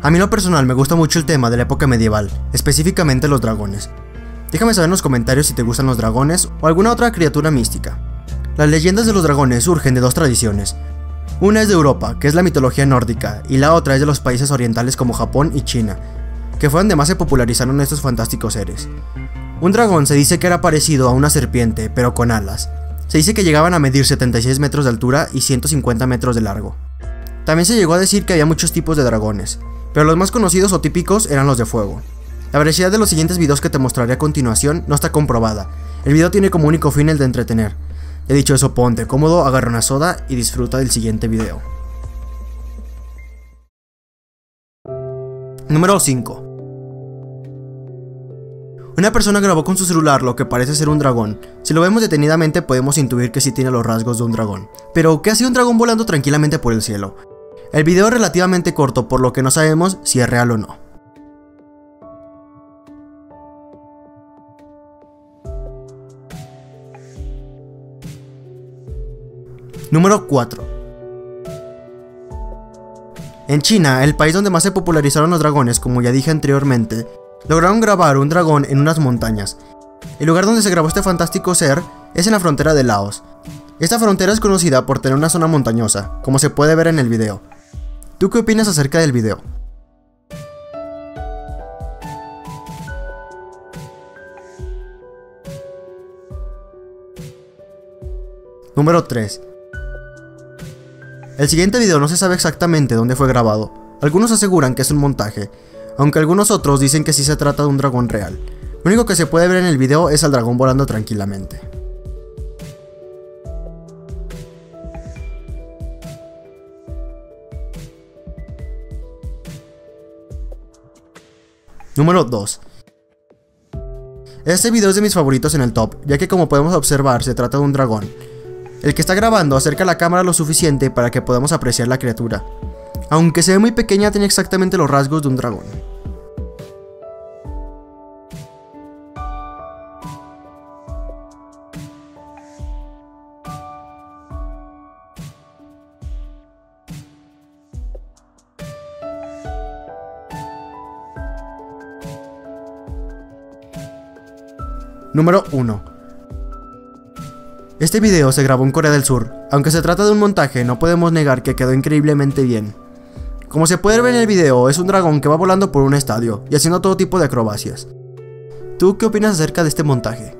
A mí en lo personal me gusta mucho el tema de la época medieval, específicamente los dragones. Déjame saber en los comentarios si te gustan los dragones o alguna otra criatura mística. Las leyendas de los dragones surgen de dos tradiciones. Una es de Europa, que es la mitología nórdica, y la otra es de los países orientales como Japón y China, que fue donde más se popularizaron estos fantásticos seres. Un dragón se dice que era parecido a una serpiente, pero con alas. Se dice que llegaban a medir 76 metros de altura y 150 metros de largo. También se llegó a decir que había muchos tipos de dragones, pero los más conocidos o típicos eran los de fuego. La veracidad de los siguientes videos que te mostraré a continuación no está comprobada. El video tiene como único fin el de entretener. He dicho eso, ponte cómodo, agarra una soda y disfruta del siguiente video. Número 5. Una persona grabó con su celular lo que parece ser un dragón. Si lo vemos detenidamente podemos intuir que sí tiene los rasgos de un dragón. Pero, ¿qué hacía un dragón volando tranquilamente por el cielo? El video es relativamente corto, por lo que no sabemos si es real o no. Número 4. En China, el país donde más se popularizaron los dragones, como ya dije anteriormente, lograron grabar un dragón en unas montañas. El lugar donde se grabó este fantástico ser es en la frontera de Laos. Esta frontera es conocida por tener una zona montañosa, como se puede ver en el video. ¿Tú qué opinas acerca del video? Número 3. El siguiente video no se sabe exactamente dónde fue grabado. Algunos aseguran que es un montaje, aunque algunos otros dicen que sí se trata de un dragón real. Lo único que se puede ver en el video es al dragón volando tranquilamente. Número 2. Este video es de mis favoritos en el top, ya que como podemos observar se trata de un dragón. El que está grabando acerca la cámara lo suficiente para que podamos apreciar la criatura. Aunque se ve muy pequeña, tiene exactamente los rasgos de un dragón. Número 1. Este video se grabó en Corea del Sur. Aunque se trata de un montaje, no podemos negar que quedó increíblemente bien. Como se puede ver en el video, es un dragón que va volando por un estadio y haciendo todo tipo de acrobacias. ¿Tú qué opinas acerca de este montaje?